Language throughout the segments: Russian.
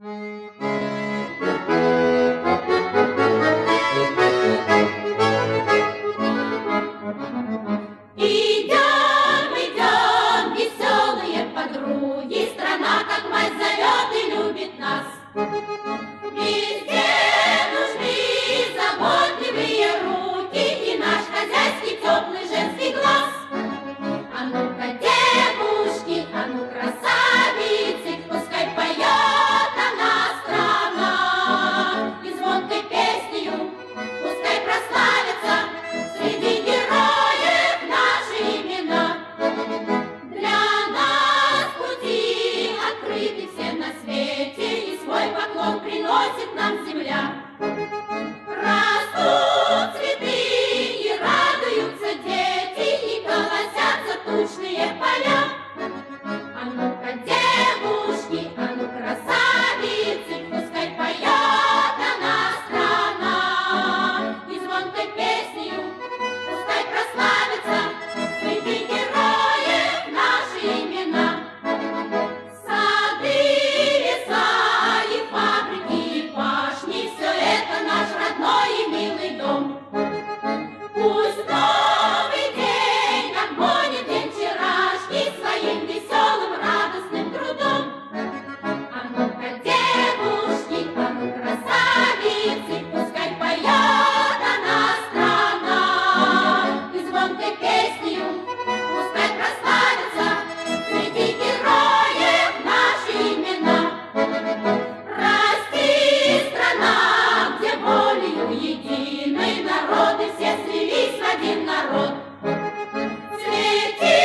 Идем веселые подруги, страна, как мать, зовет и любит нас. Везде нужны заботливые руки и наш хозяйский теплый женский глаз. А ну-ка, девушки, а ну, красавицы, пускай поет она, страна, и звонкой песнею, пускай прославится среди героев наши имена. Для нас пути открыты все на свете, и свой поклон приносит нам земля. Растут цветы и радуются дети, и колосятся тучные поля. А ну-ка, девушки, а ну, красавицы, пускай поет она, страна, и звонкой песнею, пускай прославится среди героев наши имена. Сады, леса и фабрики, и пашни, все это наш родной и милый дом. Пусть новый день обгонит день вчерашний своим веселым радостным трудом. А ну-ка, девушки, а ну, красавицы, пускай поет она, страна, и звонкой песнею, пускай прославится среди героев наши имена. Прости, страна, где волею единой народы все слились в один народ. Цвети,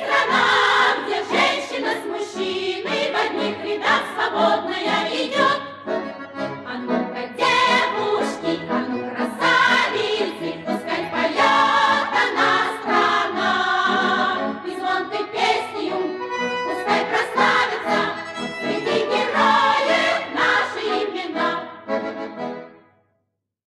страна, где женщина с мужчиной в одних рядах свободная